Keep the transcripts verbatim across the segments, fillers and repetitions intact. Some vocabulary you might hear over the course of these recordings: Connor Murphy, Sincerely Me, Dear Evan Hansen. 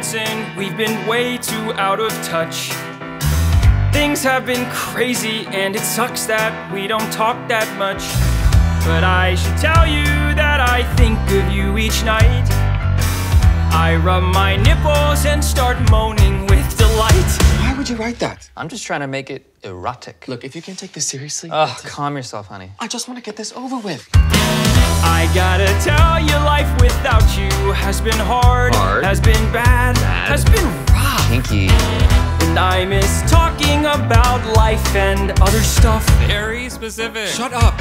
Hansen, we've been way too out of touch. Things have been crazy and it sucks that we don't talk that much. But I should tell you that I think of you each night. I rub my nipples and start moaning with delight. Why would you write that? I'm just trying to make it erotic. Look, if you can't take this seriously... Ugh, calm yourself, honey. I just want to get this over with. I gotta tell you, life without you has been hard. Hard. Has been bad. Bad. Has been rough. Kinky. And I miss talking about life and other stuff. Very specific. Shut up.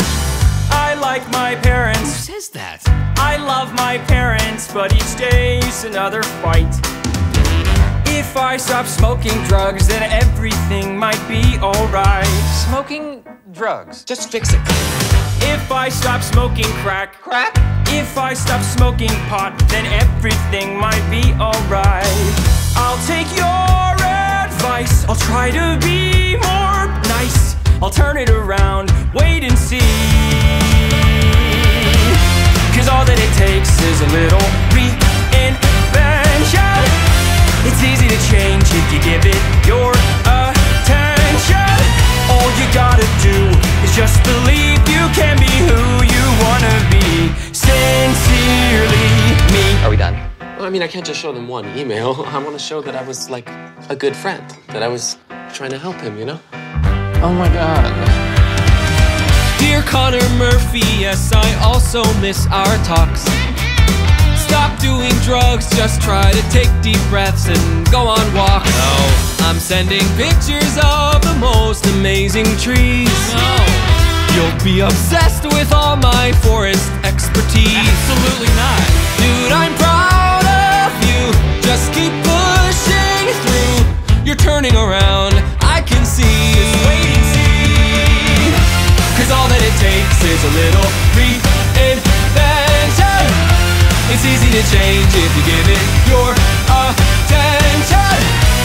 I like my parents. Who says that? I love my parents, but each day's another fight. If I stop smoking drugs, then everything might be alright. Smoking drugs? Just fix it. If I stop smoking crack. Crack? If I stop smoking pot, then everything might be alright. I'll take your advice. I'll try to be more nice. I'll turn it around, wait and see. Cause all that it takes is a little reinvention. It's easy to change if you give it your attention. All you gotta do is just believe you can be who you wanna be. Sincerely me. Are we done? Well, I mean, I can't just show them one email. I wanna show that I was, like, a good friend. That I was trying to help him, you know? Oh my God. Dear Connor Murphy, yes, I also miss our talks. Stop doing drugs, just try to take deep breaths and go on walks. No. I'm sending pictures of the most amazing trees. No. You'll be obsessed with all my forest expertise. Absolutely not. Dude, I'm proud of you. Just keep pushing through. You're turning around, I can see. All that it takes is a little reinvention. It's easy to change if you give it your attention.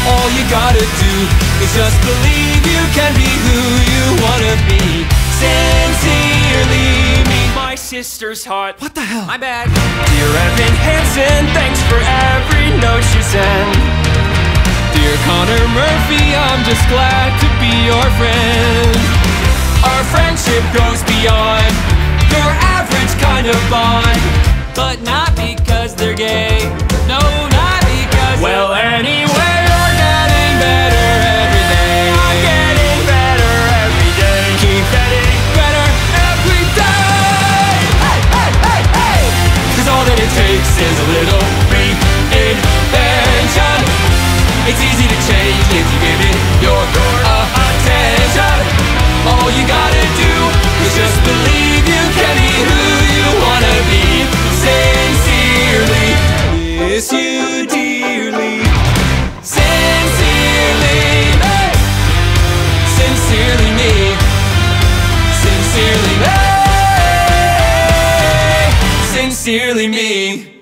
All you gotta do is just believe you can be who you wanna be. Sincerely me. My sister's hot. What the hell? My bad. Dear Evan Hansen, thanks for every note you sent. Dear Connor Murphy, I'm just glad to be your friend. Our friendship goes beyond your average kind of bond. But not because they're gay. No, not because... Well, anyway, you're getting better every day. I'm getting better every day. Keep getting better every day. Hey, hey, hey, hey! Cause all that it takes is a little reinvention. It's easy to change if you give it your attention. All you gotta do is just believe you can be who you wanna be. Sincerely, miss you dearly. Sincerely me. Sincerely me. Sincerely me. Sincerely me.